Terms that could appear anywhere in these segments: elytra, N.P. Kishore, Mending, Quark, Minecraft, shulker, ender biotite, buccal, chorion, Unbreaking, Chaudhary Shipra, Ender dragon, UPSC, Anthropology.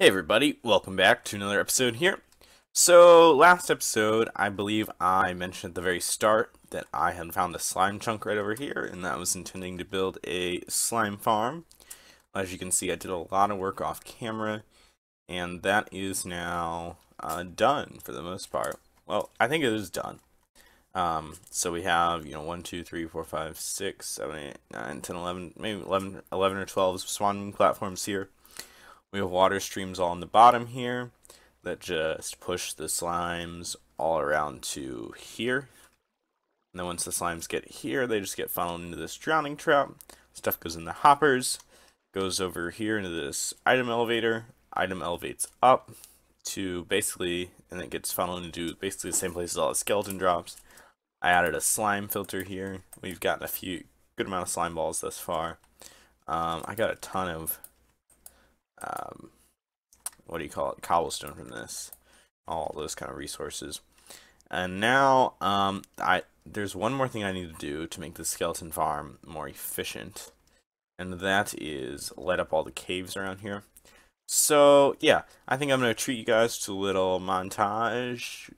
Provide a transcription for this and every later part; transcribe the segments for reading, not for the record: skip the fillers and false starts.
Hey everybody, welcome back to another episode here. So last episode, I believe I mentioned at the very start that I had found a slime chunk right over here, and that I was intending to build a slime farm. As you can see, I did a lot of work off camera, and that is now done for the most part. Well, I think it is done. So we have, 1, 2, 3, 4, 5, 6, 7, 8, 9, 10, 11, maybe 11 or 12 swan platforms here. We have water streams all on the bottom here that just push the slimes all around to here. And then once the slimes get here, they just get funneled into this drowning trap. Stuff goes in the hoppers, goes over here into this item elevator. Item elevates up to basically, and it gets funneled into basically the same place as all the skeleton drops. I added a slime filter here. We've gotten a good amount of slime balls thus far. I got a ton of cobblestone from this, all those kind of resources. And now there's one more thing I need to do to make the skeleton farm more efficient, and that is light up all the caves around here. So yeah, I think I'm gonna treat you guys to a little montage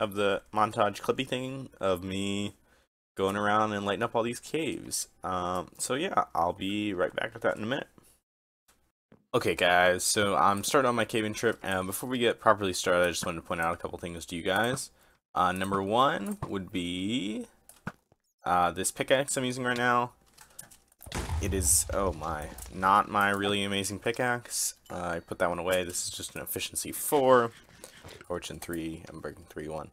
of the montage clippy thing of me going around and lighting up all these caves. So yeah, I'll be right back with that in a minute. Okay guys, so I'm starting on my caving trip, and before we get properly started, I just wanted to point out a couple things to you guys. Number one would be this pickaxe I'm using right now. It is, oh my, not my really amazing pickaxe. I put that one away. This is just an efficiency 4, fortune 3, Unbreaking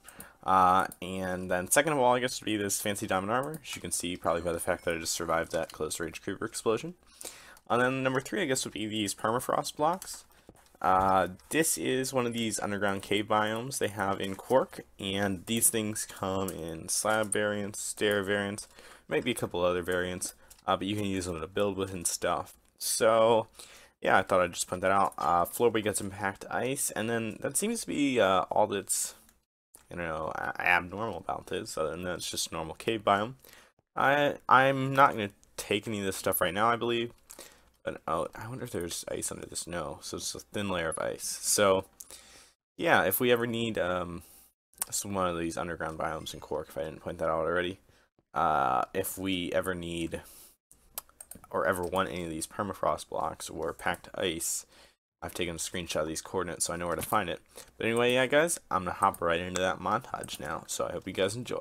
3-1. And then second of all, I guess, would be this fancy diamond armor, as you can see probably by the fact that I just survived that close range creeper explosion. And then number 3, I guess, would be these permafrost blocks. This is one of these underground cave biomes they have in Quark, and these things come in slab variants, stair variants, might be a couple other variants, but you can use them to build with and stuff. So, yeah, I thought I'd just point that out. Floorboard gets some packed ice, and then that seems to be all that's, abnormal about this, other than that it's just a normal cave biome. I'm not going to take any of this stuff right now, I believe. But, oh, I wonder if there's ice under this. No, so it's a thin layer of ice. So, yeah, if we ever need one of these underground biomes in Quark, if I didn't point that out already, if we ever need or ever want any of these permafrost blocks or packed ice, I've taken a screenshot of these coordinates so I know where to find it. But anyway, yeah, guys, I'm going to hop right into that montage now, so I hope you guys enjoy.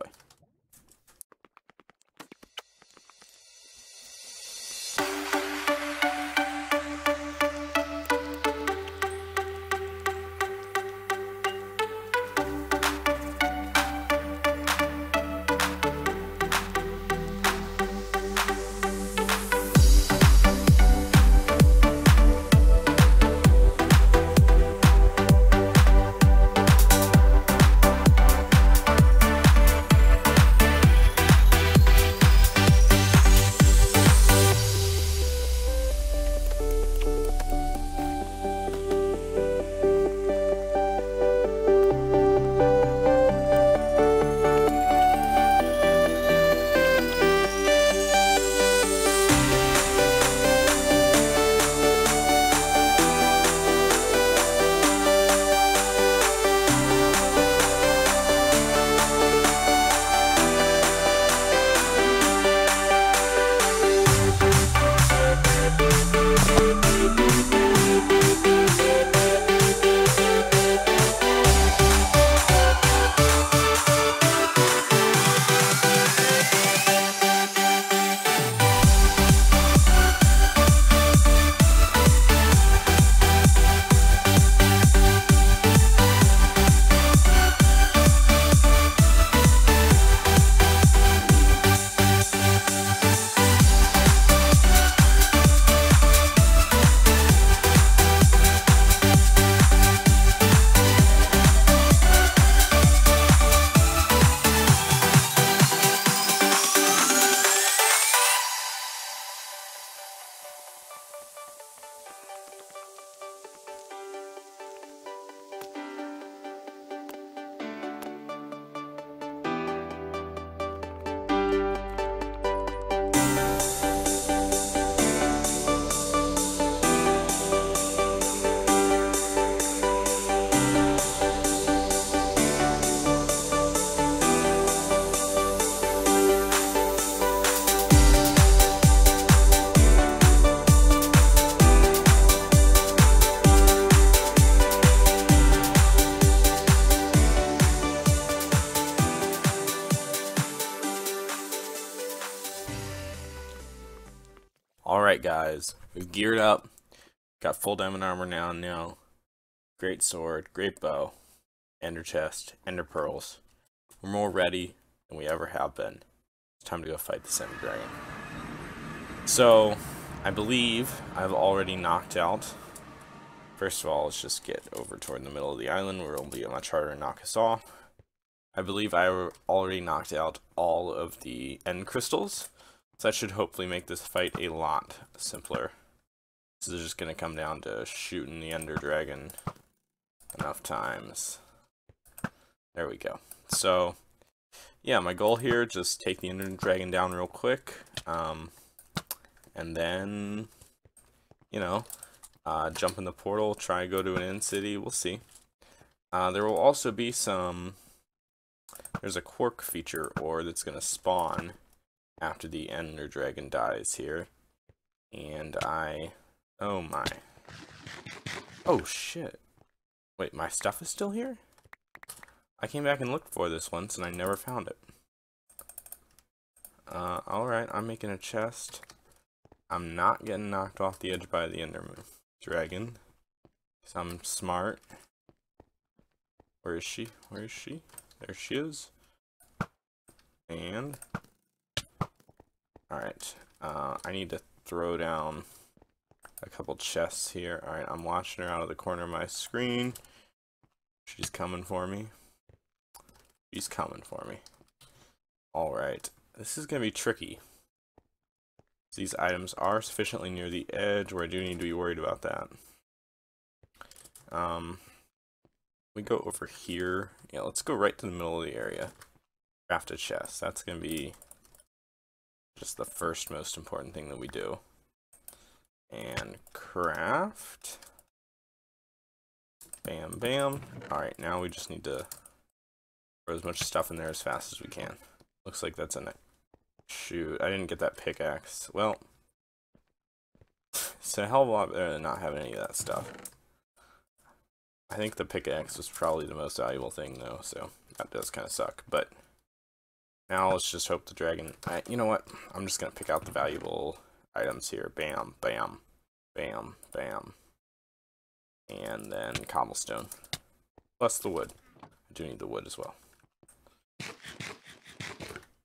Alright guys, we've geared up, got full diamond armor now, great sword, great bow, ender chest, ender pearls. We're more ready than we ever have been. It's time to go fight the ender dragon. So, I believe I've already knocked out. First of all, let's just get over toward the middle of the island where it'll be much harder to knock us off. I believe I already knocked out all of the end crystals. So that should hopefully make this fight a lot simpler. This is just going to come down to shooting the ender dragon enough times. There we go. So, yeah, my goal here, just take the ender dragon down real quick. And then, you know, jump in the portal, try to go to an end city, we'll see. There will also be some... There's a Quark feature ore that's going to spawn after the ender dragon dies here. And I... Oh my. Oh shit. Wait, my stuff is still here? I came back and looked for this once and I never found it. Alright, I'm making a chest. I'm not getting knocked off the edge by the ender dragon. Because I'm smart. Where is she? Where is she? There she is. And... Alright, I need to throw down a couple chests here. Alright, I'm watching her out of the corner of my screen. She's coming for me. She's coming for me. Alright, this is going to be tricky. These items are sufficiently near the edge where I do need to be worried about that. We go over here. Yeah, let's go right to the middle of the area. Craft a chest. That's going to be... just the first most important thing that we do. And craft. Bam, bam. Alright, now we just need to throw as much stuff in there as fast as we can. Looks like that's a net. Shoot, I didn't get that pickaxe. Well, it's a hell of a lot better than not having any of that stuff. I think the pickaxe was probably the most valuable thing though, so that does kind of suck, but... Now let's just hope the dragon... you know what? I'm just going to pick out the valuable items here. Bam, bam, bam, bam. And then cobblestone. Plus the wood. I do need the wood as well.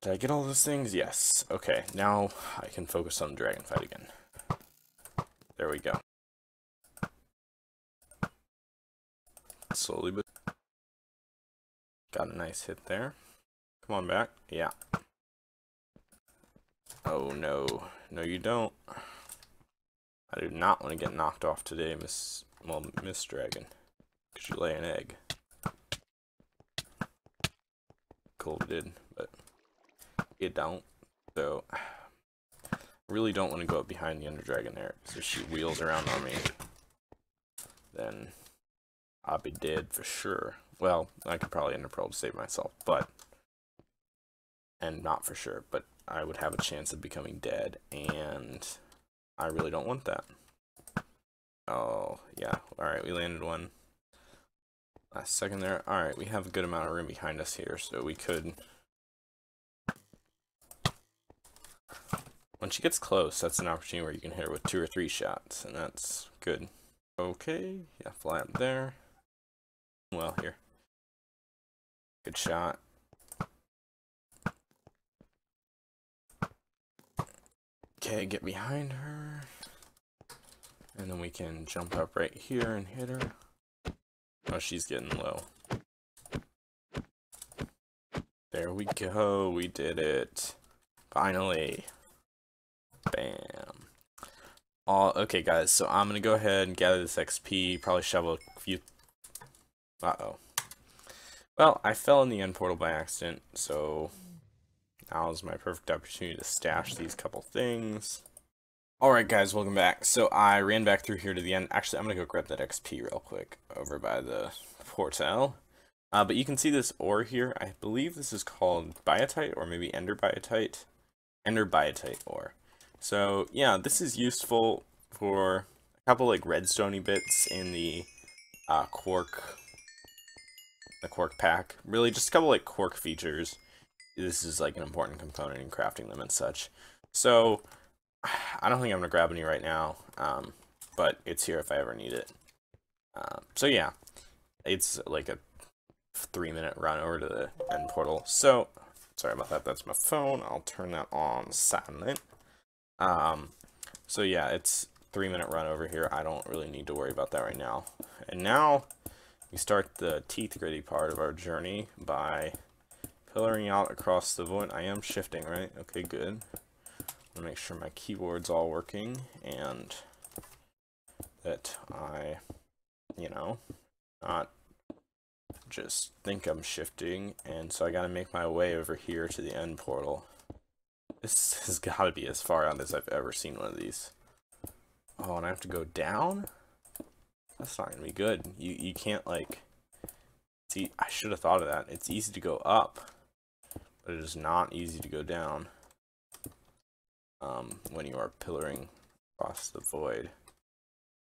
Did I get all those things? Yes. Okay, now I can focus on the dragon fight again. There we go. Slowly but... Got a nice hit there. Come on back. Yeah. Oh no. No you don't. I do not want to get knocked off today, Miss Dragon. Because you lay an egg. Cool it did, but it don't. So I really don't want to go up behind the ender dragon there. So if she wheels around on me, then I'll be dead for sure. Well, I could probably ender pearl to save myself, but and not for sure, but I would have a chance of becoming dead, and I really don't want that. Oh, yeah. Alright, we landed one. Last second there. Alright, we have a good amount of room behind us here, so we could... When she gets close, that's an opportunity where you can hit her with 2 or 3 shots, and that's good. Okay, yeah, fly up there. Well, here. Good shot. Okay, get behind her, and then we can jump up right here and hit her. Oh, she's getting low. There we go, we did it. Finally. Bam. Okay guys, so I'm gonna go ahead and gather this XP, probably shovel a few... Uh-oh. Well, I fell in the end portal by accident, so... Now is my perfect opportunity to stash these couple things. Alright guys, welcome back. So I ran back through here to the end. Actually, I'm going to go grab that XP real quick over by the portal. But you can see this ore here. I believe this is called biotite or maybe ender biotite. Ender biotite ore. So yeah, this is useful for a couple like redstone-y bits in the quark pack. Really just a couple like quark features. This is like an important component in crafting them and such. So I don't think I'm gonna grab any right now, but it's here if I ever need it. So yeah, it's like a 3-minute run over to the end portal. So sorry about that. That's my phone. I'll turn that on silent. So yeah, it's 3-minute run over here. I don't really need to worry about that right now. And now we start the teeth gritty part of our journey by pillaring out across the void. I am shifting, right? Okay, good. I'm gonna make sure my keyboard's all working and that I, you know, not just think I'm shifting. And so I gotta make my way over here to the end portal. This has gotta be as far out as I've ever seen one of these. Oh, and I have to go down? That's not gonna be good. You can't, like, see, I should have thought of that. It's easy to go up, but it is not easy to go down when you are pillaring across the void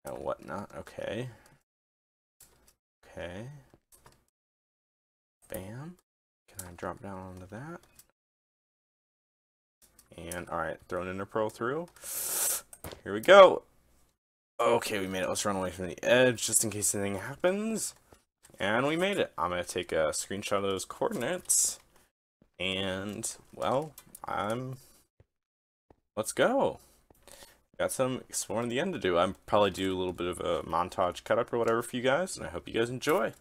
and whatnot. Okay. Okay. Bam. Can I drop down onto that? And, alright, thrown in a pearl through. Here we go. Okay, we made it. Let's run away from the edge just in case anything happens. And we made it. I'm going to take a screenshot of those coordinates. And, well, let's go. Got some exploring the end to do. I'll probably do a little bit of a montage cut up or whatever for you guys, and I hope you guys enjoy.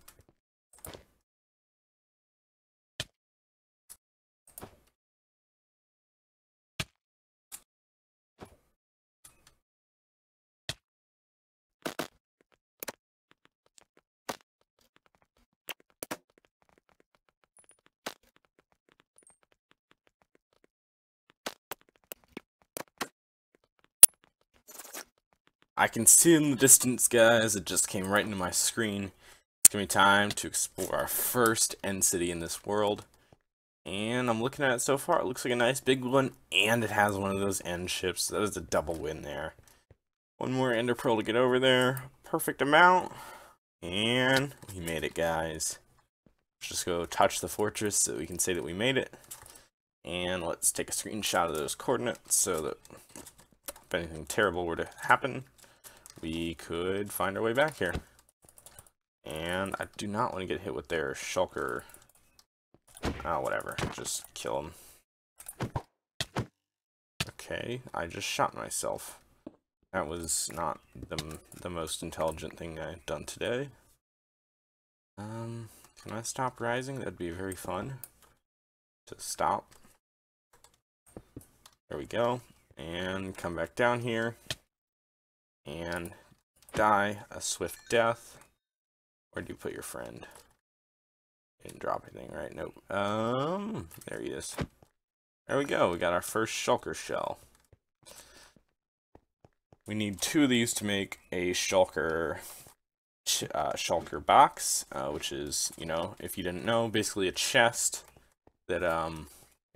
I can see in the distance, guys. It just came right into my screen. It's gonna be time to explore our first end city in this world. And I'm looking at it so far. It looks like a nice big one, and it has one of those end ships. That is a double win there. One more ender pearl to get over there. Perfect amount. And we made it, guys. Let's just go touch the fortress so we can say that we made it. And let's take a screenshot of those coordinates so that if anything terrible were to happen, we could find our way back here. And I do not want to get hit with their shulker. Oh, whatever. Just kill him. Okay, I just shot myself. That was not the most intelligent thing I've done today. Can I stop rising? That'd be very fun. To stop. There we go. And come back down here. And die a swift death. Where do you put your friend? Didn't drop anything, right? Nope. There he is. There we go. We got our first shulker shell. We need 2 of these to make a shulker box, which is, you know, if you didn't know, basically a chest that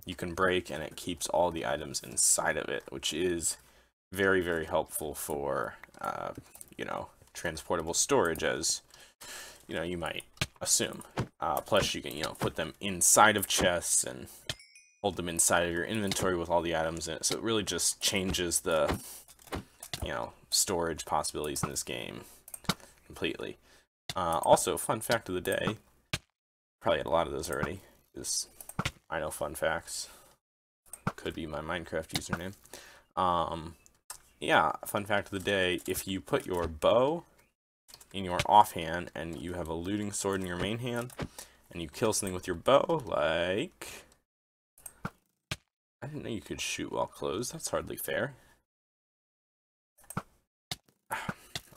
you can break, and it keeps all the items inside of it, which is very, very helpful for, you know, transportable storage, as, you know, you might assume. Plus, you can, you know, put them inside of chests and hold them inside of your inventory with all the items in it. So it really just changes the, you know, storage possibilities in this game completely. Also, fun fact of the day. Probably had a lot of those already, because I know fun facts. Could be my Minecraft username. Yeah, fun fact of the day, if you put your bow in your offhand and you have a looting sword in your main hand and you kill something with your bow, like... I didn't know you could shoot while closed. That's hardly fair.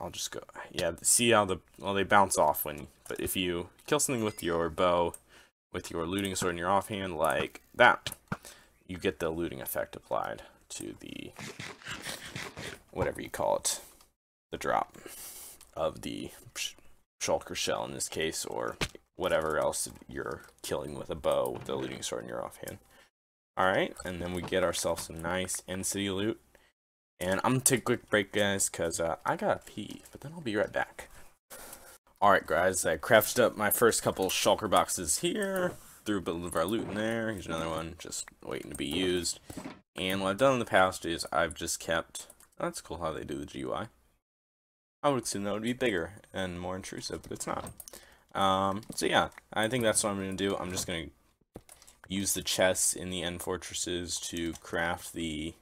I'll just go... Yeah, see how the... Well, they bounce off when... But if you kill something with your bow, with your looting sword in your offhand, like that, you get the looting effect applied to the... whatever you call it, the drop of the shulker shell in this case, or whatever else you're killing with a bow with the looting sword in your offhand. Alright, and then we get ourselves some nice end city loot. And I'm gonna take a quick break, guys, because I gotta pee, but then I'll be right back. Alright, guys, I crafted up my first couple shulker boxes here. threw a bit of our loot in there. Here's another one just waiting to be used. And what I've done in the past is I've just kept... Oh, that's cool how they do the GUI. I would assume that would be bigger and more intrusive, but it's not. So yeah, I think that's what I'm going to do. I'm just going to use the chests in the end fortresses to craft the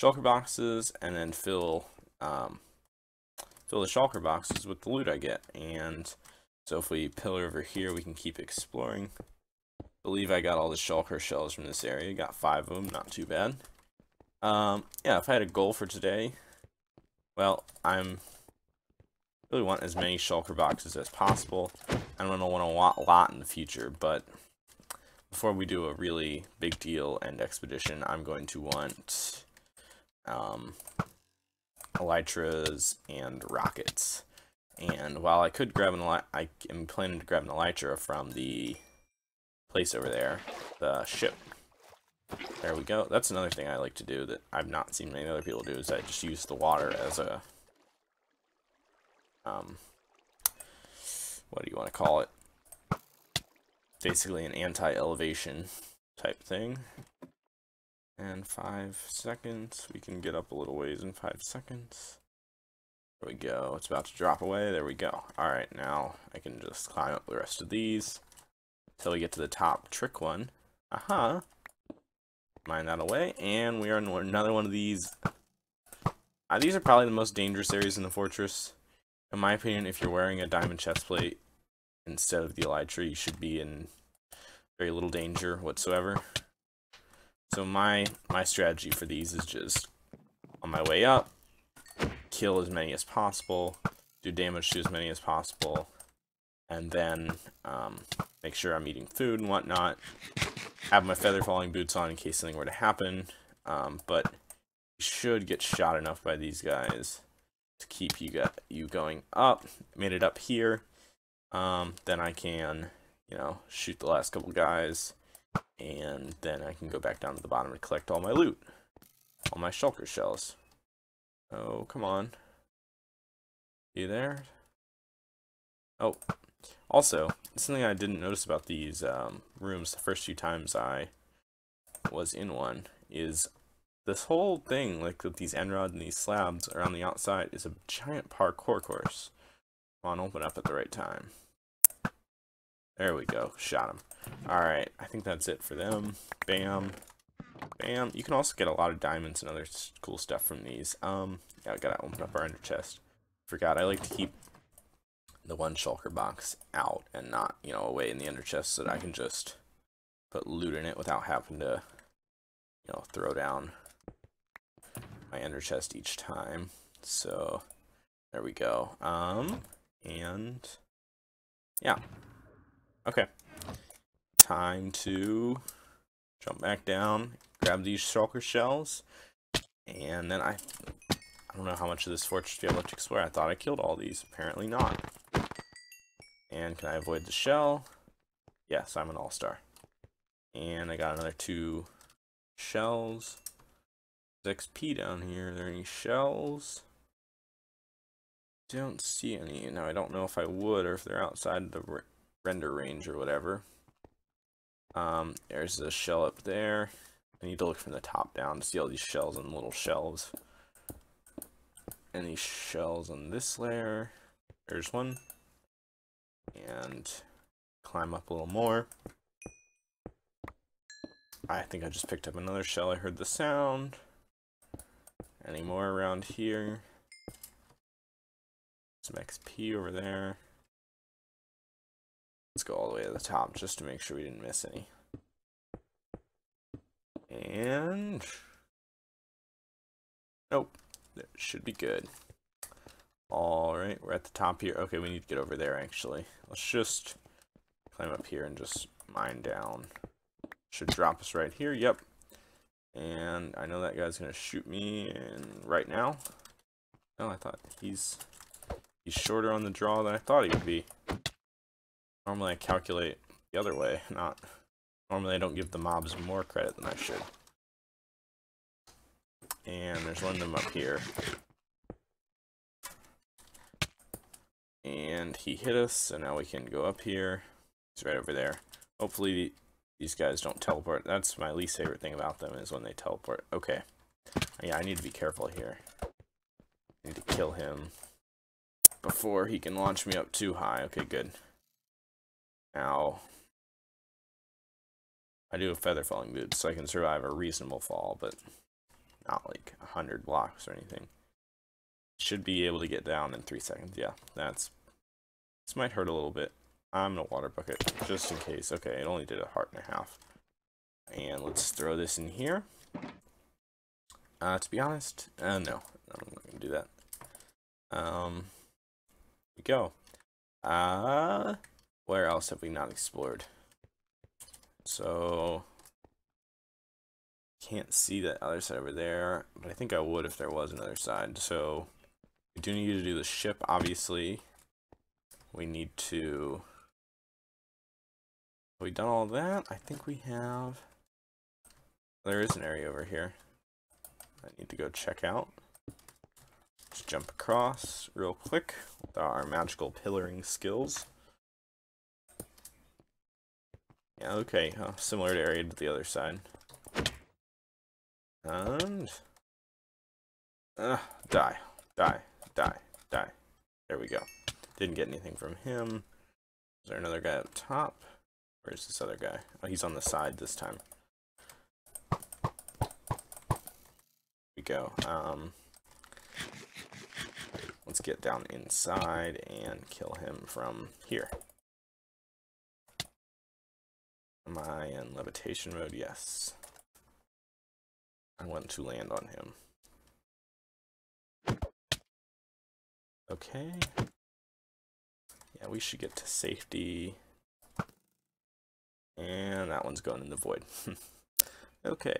shulker boxes, and then fill the shulker boxes with the loot I get. And so if we pillar over here, we can keep exploring. I believe I got all the shulker shells from this area. Got 5 of them, not too bad. Yeah, if I had a goal for today, well, I'm really want as many shulker boxes as possible. I'm gonna want a lot in the future, but before we do a really big deal and expedition, I'm going to want elytras and rockets. And while I could grab an elytra, I am planning to grab an elytra from the place over there, the ship. There we go. That's another thing I like to do that I've not seen many other people do, is I just use the water as a, what do you want to call it? Basically an anti-elevation type thing. And 5 seconds. We can get up a little ways in 5 seconds. There we go. It's about to drop away. There we go. Alright, now I can just climb up the rest of these until we get to the top trick one. Aha! Mine that away, and we are in another one of these. These are probably the most dangerous areas in the fortress. In my opinion, if you're wearing a diamond chestplate instead of the elytra, you should be in very little danger whatsoever. So my strategy for these is just, on my way up, kill as many as possible, do damage to as many as possible, and then make sure I'm eating food and whatnot. Have my feather falling boots on in case something were to happen, but you should get shot enough by these guys to keep you going up. Made it up here, then I can, shoot the last couple guys, and then I can go back down to the bottom and collect all my loot, all my shulker shells. Oh, come on. You there? Oh, also, something I didn't notice about these rooms the first few times I was in one is this whole thing, like with these end rods and these slabs around the outside, is a giant parkour course. Come on, open up at the right time. There we go, shot him. Alright, I think that's it for them. Bam. Bam. You can also get a lot of diamonds and other cool stuff from these. Yeah, I gotta open up our ender chest. Forgot, I like to keep the one shulker box out and not, away in the ender chest so that I can just put loot in it without having to, throw down my ender chest each time. So, there we go. And yeah. Okay. Time to jump back down, grab these shulker shells, and then I don't know how much of this fortress we have left to explore. I thought I killed all these. Apparently not. And can I avoid the shell? Yes, I'm an all-star. And I got another 2 shells. There's XP down here. Are there any shells? Don't see any. Now, I don't know if I would or if they're outside the render range or whatever. There's a shell up there. I need to look from the top down to see all these shells and little shelves. Any shells on this layer? There's one. And climb up a little more. I think I just picked up another shell. I heard the sound. Any more around here? Some XP over there. Let's go all the way to the top just to make sure we didn't miss any. And nope, that should be good. Alright, we're at the top here. Okay, we need to get over there, actually. Let's just climb up here and just mine down. Should drop us right here. Yep. And I know that guy's going to shoot me right now. Oh, I thought he's shorter on the draw than I thought he would be. Normally I calculate the other way. Normally I don't give the mobs more credit than I should. And there's one of them up here. And he hit us, so now we can go up here. He's right over there. Hopefully these guys don't teleport. That's my least favorite thing about them is when they teleport. Okay. Yeah, I need to be careful here. I need to kill him before he can launch me up too high. Okay, good. Now, I do have feather falling boots, so I can survive a reasonable fall, but not like 100 blocks or anything. Should be able to get down in 3 seconds. Yeah, that's... This might hurt a little bit. I'm in a water bucket, just in case. Okay, it only did 1.5 hearts. And let's throw this in here. To be honest, no, I'm not gonna do that. Here we go. Where else have we not explored? So, can't see that other side over there, but I think I would if there was another side. So, we do need to do the ship, obviously. We need to... Have we done all that? I think we have... There is an area over here I need to go check out. Let's jump across real quick with our magical pillaring skills. Yeah, okay, similar to area to the other side. And... die, die, die, die. There we go. Didn't get anything from him. Is there another guy up top? Where's this other guy? Oh, he's on the side this time. We go. Let's get down inside and kill him from here. Am I in levitation mode? Yes. I want to land on him. Okay. Yeah, we should get to safety. And that one's going in the void. Okay.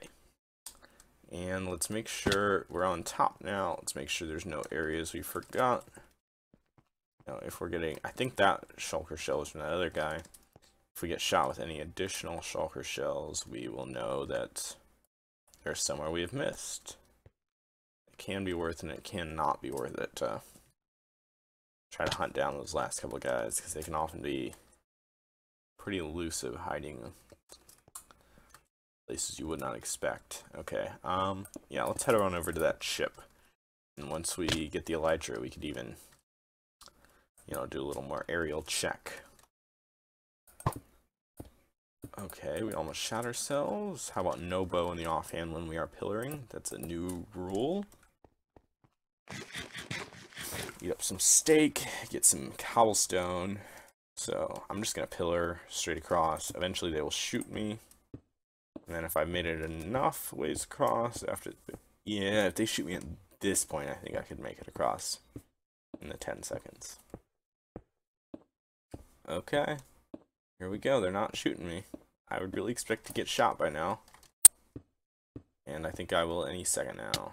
And let's make sure we're on top now. Let's make sure there's no areas we forgot. Now, if we're getting... I think that shulker shell is from that other guy. If we get shot with any additional shulker shells, we will know that there's somewhere we have missed. It can be worth it and it cannot be worth it to try to hunt down those last couple of guys, because they can often be pretty elusive, hiding places you would not expect. Okay, yeah, let's head on over to that ship. And once we get the elytra, we could even, you know, do a little more aerial check. Okay, we almost shot ourselves. How about no bow in the offhand when we are pillaring? That's a new rule. Eat up some steak, get some cobblestone. So I'm just going to pillar straight across. Eventually they will shoot me. And then if I've made it enough ways across after... Yeah, if they shoot me at this point, I think I could make it across in the 10 seconds. Okay. Here we go. They're not shooting me. I would really expect to get shot by now. And I think I will any second now.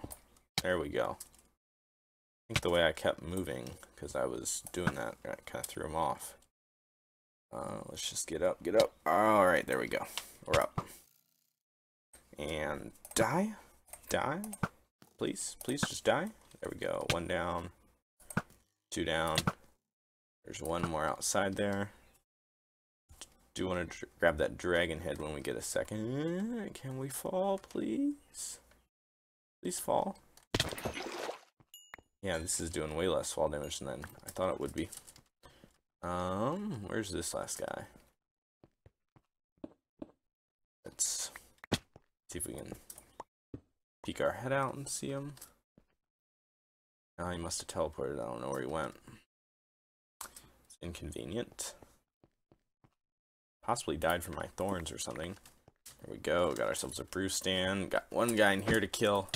There we go. I think the way I kept moving, because I was doing that, I kind of threw him off. Let's just get up, get up. Alright, there we go. We're up. And die. Die. Please, please just die. There we go. 1 down. 2 down. There's 1 more outside there. Do want to grab that dragon head when we get a second. Can we fall, please? Please fall. Yeah, this is doing way less fall damage than I thought it would be. Where's this last guy? Let's see if we can peek our head out and see him. Oh, he must have teleported. I don't know where he went. It's inconvenient. Possibly died from my thorns or something. There we go. Got ourselves a brew stand. Got 1 guy in here to kill.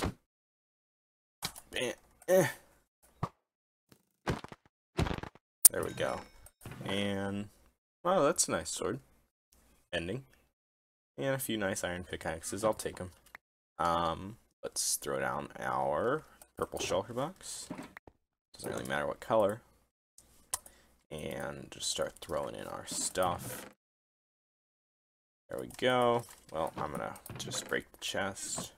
Bam. Eh. There we go. And, wow, that's a nice sword. Mending. And a few nice iron pickaxes. I'll take them. Let's throw down our purple shulker box. Doesn't really matter what color. And just start throwing in our stuff. There we go. Well, I'm gonna just break the chest.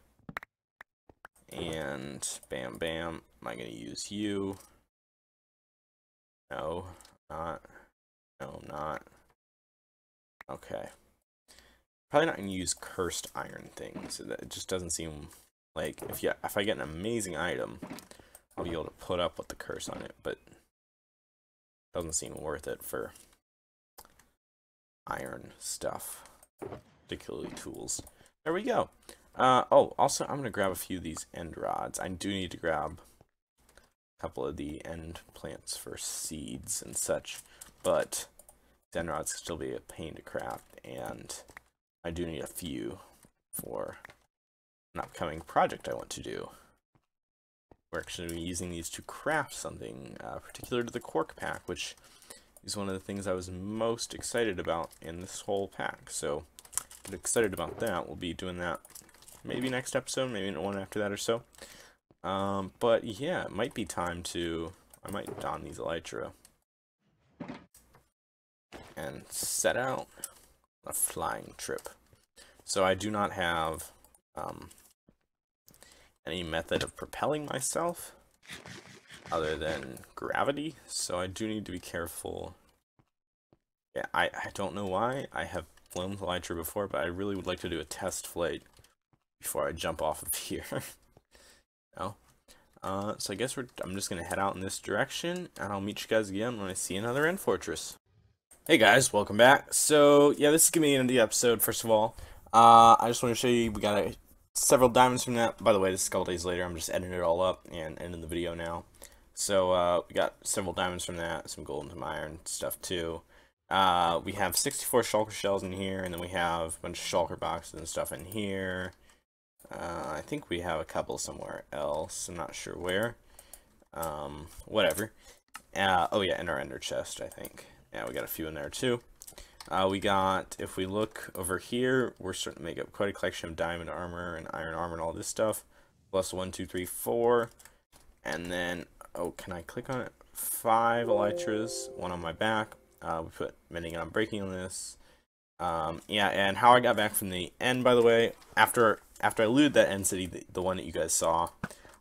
And bam, bam. Am I gonna use you? No, not. No, not. Okay. Probably not going to use cursed iron things. It just doesn't seem like, if I get an amazing item, I'll be able to put up with the curse on it, but it doesn't seem worth it for iron stuff, particularly tools. There we go. Oh, also, I'm going to grab a few of these end rods. I do need to grab a couple of the end plants for seeds and such, but end rods can still be a pain to craft, and I do need a few for an upcoming project I want to do. We're actually going to be using these to craft something particular to the Quark pack, which is one of the things I was most excited about in this whole pack. So if you're excited about that, we'll be doing that maybe next episode, maybe one after that or so. But yeah, it might be time to, I might don these elytra and set out a flying trip. So I do not have any method of propelling myself other than gravity, so I do need to be careful. Yeah, I don't know why. I have flown with elytra before, but I really would like to do a test flight before I jump off of here. No. So I guess I'm just gonna head out in this direction, and I'll meet you guys again when I see another end fortress. Hey guys, welcome back. So yeah, this is gonna be the end of the episode. First of all, I just want to show you we got several diamonds from that. By the way, this is a couple days later. I'm just editing it all up and ending the video now. So we got several diamonds from that, some gold and some iron stuff too. We have 64 shulker shells in here, and then we have a bunch of shulker boxes and stuff in here. I think we have a couple somewhere else. I'm not sure where. Whatever. Oh yeah, in our ender chest, I think. Yeah, we got a few in there too. We got, if we look over here, we're starting to make up quite a collection of diamond armor and iron armor and all this stuff. Plus 1, 2, 3, 4. And then, oh, can I click on it? 5 elytras, 1 on my back. We put Mending and Unbreaking on this. Yeah, and how I got back from the end, by the way, after I looted that end city, the one that you guys saw,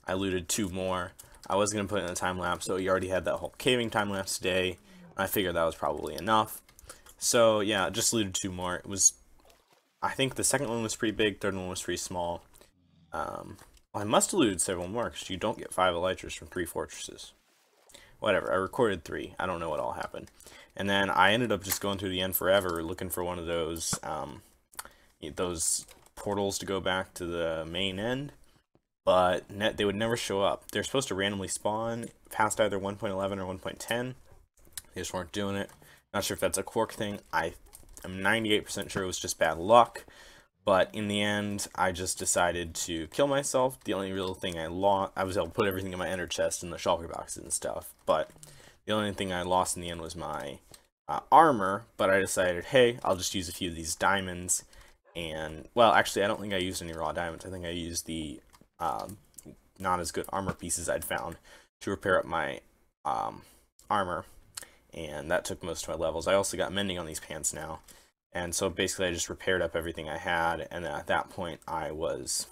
I looted 2 more. I was going to put in a time lapse, so you already had that whole caving time lapse today. I figured that was probably enough. So yeah, just looted 2 more. It was, I think the second one was pretty big, third one was pretty small. Well, I must have looted several more, because you don't get 5 elytras from 3 fortresses. Whatever, I recorded 3. I don't know what all happened. And then I ended up just going through the end forever, looking for one of those portals to go back to the main end. But they would never show up. They're supposed to randomly spawn past either 1.11 or 1.10. They just weren't doing it. Not sure if that's a Quark thing. I am 98% sure it was just bad luck. But in the end, I just decided to kill myself. The only real thing I lost, I was able to put everything in my ender chest and the shulker boxes and stuff. But the only thing I lost in the end was my armor. But I decided, hey, I'll just use a few of these diamonds. And, well, actually, I don't think I used any raw diamonds. I think I used the not as good armor pieces I'd found to repair up my armor. And that took most of my levels. I also got Mending on these pants now. And so basically I just repaired up everything I had. And at that point I was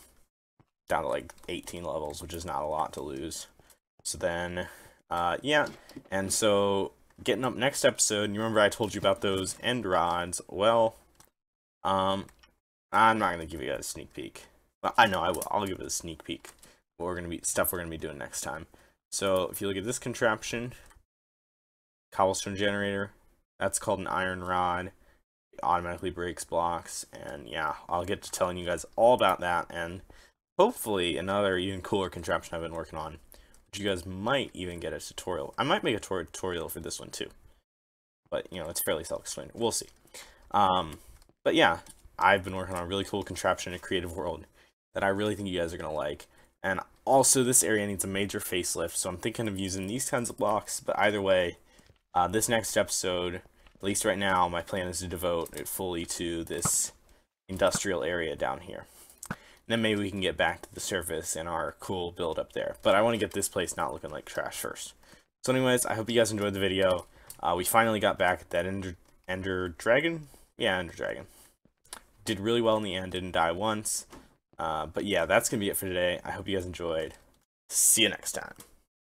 down to like 18 levels, which is not a lot to lose. So then, yeah. And so getting up next episode, you remember I told you about those end rods. Well, I'm not going to give you guys a sneak peek. Well, I know I will. I'll give it a sneak peek. What we're going to be, stuff we're going to be doing next time. So if you look at this contraption, cobblestone generator, that's called an iron rod. It automatically breaks blocks, and yeah, I'll get to telling you guys all about that, and hopefully another even cooler contraption I've been working on, which you guys might even get a tutorial. I might make a tutorial for this one too, but you know, it's fairly self-explained. We'll see. But yeah, I've been working on a really cool contraption in a creative world that I really think you guys are gonna like. And also, this area needs a major facelift, so I'm thinking of using these kinds of blocks. But either way, this next episode, at least right now, my plan is to devote it fully to this industrial area down here. And then maybe we can get back to the surface and our cool build up there. But I want to get this place not looking like trash first. So anyways, I hope you guys enjoyed the video. We finally got back at that ender dragon? Yeah, ender dragon. Did really well in the end, didn't die once. But yeah, that's going to be it for today. I hope you guys enjoyed. See you next time.